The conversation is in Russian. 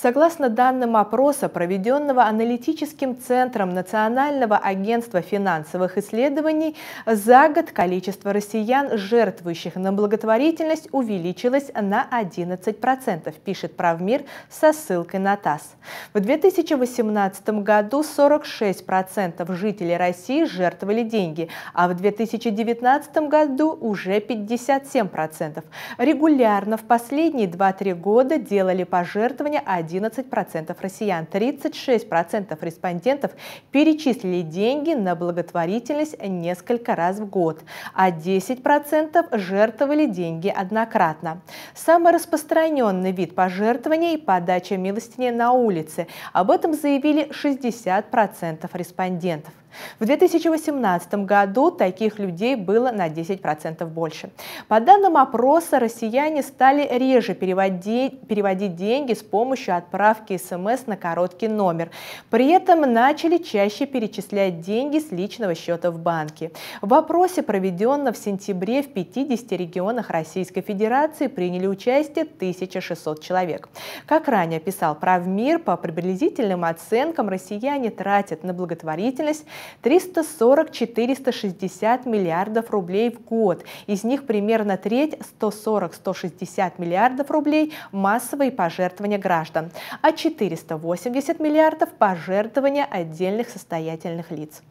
Согласно данным опроса, проведенного аналитическим центром Национального агентства финансовых исследований, за год количество россиян, жертвующих на благотворительность, увеличилось на 11%, пишет Правмир со ссылкой на ТАСС. В 2018 году 46% жителей России жертвовали деньги, а в 2019 году уже 57%. Регулярно в последние 2-3 года делали пожертвования 11% россиян, 36% респондентов перечислили деньги на благотворительность несколько раз в год, а 10% жертвовали деньги однократно. Самый распространенный вид пожертвований – подача милостыни на улице. Об этом заявили 60% респондентов. В 2018 году таких людей было на 10% больше. По данным опроса, россияне стали реже переводить деньги с помощью отправки СМС на короткий номер. При этом начали чаще перечислять деньги с личного счета в банке. В опросе, проведенном в сентябре, в 50 регионах Российской Федерации приняли участие 1600 человек. Как ранее писал Правмир, по приблизительным оценкам россияне тратят на благотворительность 340-460 миллиардов рублей в год. Из них примерно треть, 140-160 миллиардов рублей, массовые пожертвования граждан, а 480 миллиардов пожертвования отдельных состоятельных лиц.